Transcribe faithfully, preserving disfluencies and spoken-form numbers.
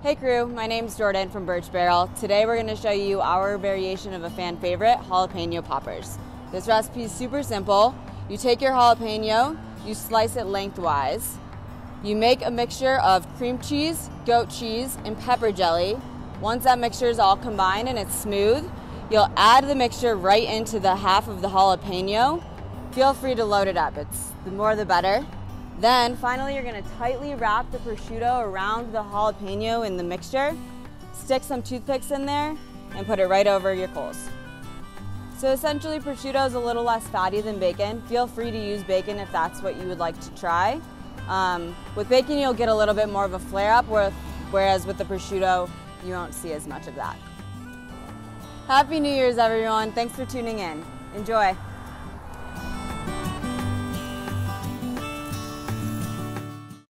Hey crew, my name's Jordan from Birch Barrel. Today we're going to show you our variation of a fan favorite, jalapeno poppers. This recipe is super simple. You take your jalapeno, you slice it lengthwise. You make a mixture of cream cheese, goat cheese, and pepper jelly. Once that mixture is all combined and it's smooth, you'll add the mixture right into the half of the jalapeno. Feel free to load it up. It's the more the better. Then finally, you're gonna tightly wrap the prosciutto around the jalapeno in the mixture, stick some toothpicks in there, and put it right over your coals. So essentially, prosciutto is a little less fatty than bacon. Feel free to use bacon if that's what you would like to try. Um, with bacon, you'll get a little bit more of a flare-up, whereas with the prosciutto, you won't see as much of that. Happy New Year's, everyone. Thanks for tuning in. Enjoy.